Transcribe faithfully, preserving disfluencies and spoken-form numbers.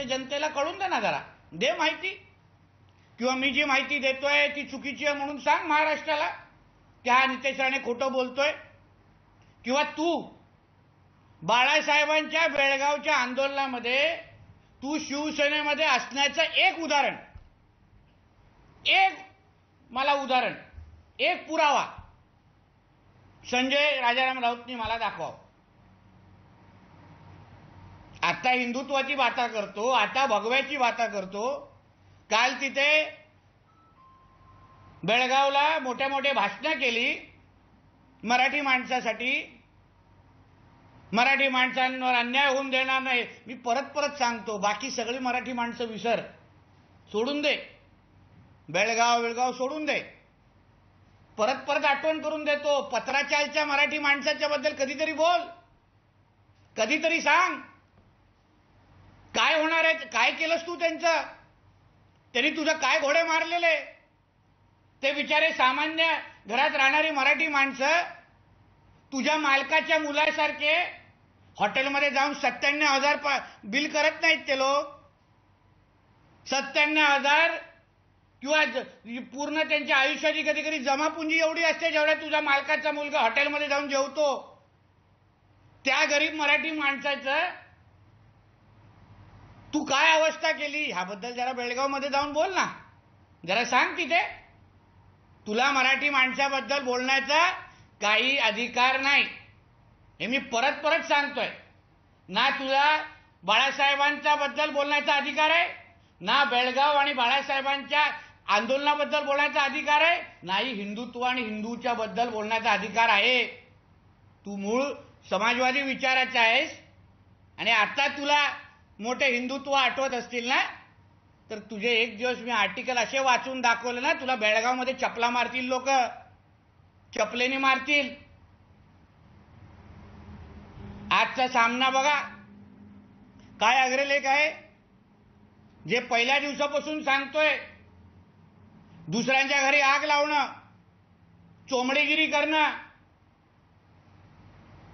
ते जनतेला कळून दे ना, जरा दे माहिती, किंवा मी जी माहिती देतोय ती चुकीची आहे म्हणून सांग महाराष्ट्राला की हा नितेश राणे खोटं बोलतोय, किंवा तू बाळासाहेबांच्या बेळगावच्या आंदोलनामध्ये तू शिवसेनेमध्ये असण्याचं एक उदाहरण, एक मला उदाहरण, एक पुरावा संजय राजाराम राऊतनी मला दाखवा. आता हिंदुत्वाची बाता करतो, आता भगव्याची बाता करतो. काल तिथे बेळगावला मोठे मोठे भाषणं केली मराठी माणसासाठी, मराठी माणसांवर अन्याय होऊन देणार नाही. मी परत परत सांगतो, बाकी सगळी मराठी माणसं विसर, सोडून दे, बेळगाव बेळगाव सोडून दे. परत परत आठवण करून देतो, पत्राचारच्या मराठी माणसाच्या बद्दल कधीतरी बोल, कधीतरी सांग काय होणार आहे, काय केलंस तू त्यांचं, त्यांनी तुझं काय घोडे मारलेले. ते बिचारे सामान्य घरात राहणारी मराठी माणसं तुझ्या मालकाच्या मुलासारखे हॉटेलमध्ये जाऊन सत्त्याण्णव हजार बिल करत नाहीत ते लोक, सत्त्याण्णव हजार किंवा पूर्ण त्यांच्या आयुष्याची कधी कधी जमापुंजी एवढी असते जेवढ्या तुझ्या मालकाचा मुलगा हॉटेलमध्ये जाऊन जेवतो. त्या गरीब मराठी माणसाचं तू काय अवस्था केली ह्याबद्दल जरा बेळगावमध्ये जाऊन बोल ना, जरा सांग तिथे. तुला मराठी माणसाबद्दल बोलण्याचा काही अधिकार नाही, हे मी परत परत सांगतोय. ना तुला बाळासाहेबांच्या बद्दल बोलण्याचा अधिकार आहे, ना बेळगाव आणि बाळासाहेबांच्या आंदोलनाबद्दल बोलण्याचा अधिकार आहे, नाही हिंदुत्व आणि हिंदूच्या बद्दल बोलण्याचा अधिकार आहे. तू मूळ समाजवादी विचाराचा आहेस आणि आता तुला मोठे हिंदुत्व आठवत असतील ना, तर तुझे एक दिवस मी आर्टिकल असे वाचून दाखवले ना, तुला बेळगावमध्ये चपला मारतील लोक, चपलेने मारतील. आजचा सामना बघा काय अग्रलेख आहे, जे पहिल्या दिवसापासून सांगतोय, दुसऱ्यांच्या घरी आग लावणं, चोमडेगिरी करणं,